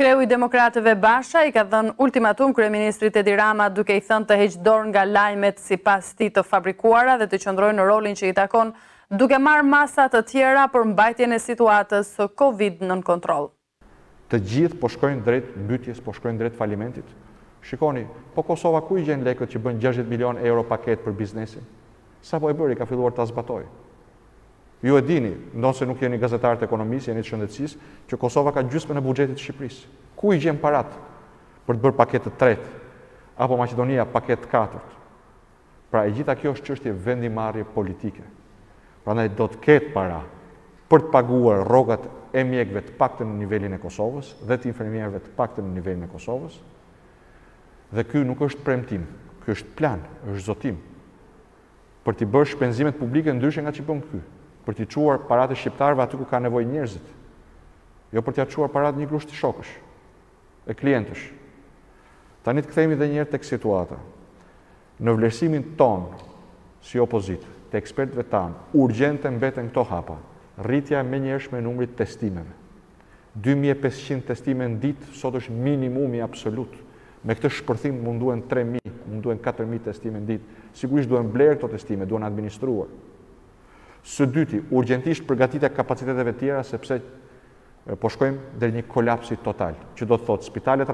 Kreu i Demokratëve Basha i ka dhënë ultimatum kryeministrit Edi Rama duke i thënë të heqë dorë nga lajmet sipas tij të fabrikuara dhe të qëndrojë në rolin që i takon duke marrë masa të tjera për mbajtjen e situatës së Covid nën kontroll. Të gjithë po shkojnë drejt mbytjes, po shkojnë drejt falimentit. Shikoni, po Kosova ku i gjen lekët që bën 60 milion euro paketë për biznesin? Sapo e bëri ka filluar ta zbatojë. Ju e dini, ndonse nuk jeni gazetarë të ekonomisë, jeni të shëndetësisë, që Kosova ka gjysmën e buxhetit të Shqipërisë. Ku i gjen parat për të bërë paketë të tretë, apo Maqedonia paketë të katërt? Pra e gjitha kjo është çështje vendimarrje politike. Prandaj do të ketë para për të paguar rrogat e mjekëve të paktën në nivelin e Kosovës dhe të infermierëve të paktën në nivelin e Kosovës. Dhe ky nuk është premtim, ky është plan, është zotim për të bërë shpenzimet publike ndryshe nga ç'i bën ky. Për t'i çuar parat e shqiptarëve aty ku ka nevojë njerëzit. Jo për t'ia çuar parat një grup të shokësh, e klientësh. Tani të kthehemi edhe një herë tek situata. Në vlerësimin ton si opozitë, të ekspertëve tan, urgjente mbeten këto hapa. Rritja e menjëhershme e numrit të testimeve. 2500 testime në ditë sot është minimumi absolut. Me këtë shpërthim munduhen 3000, munduhen 4000 testime në ditë. Sigurisht duhen blerë këto testime, duhen administruar. Së dyti, urgjentisht përgatitja kapaciteteve tjera sepse po shkojmë deri një kolapsi total, që do të thotë spitalet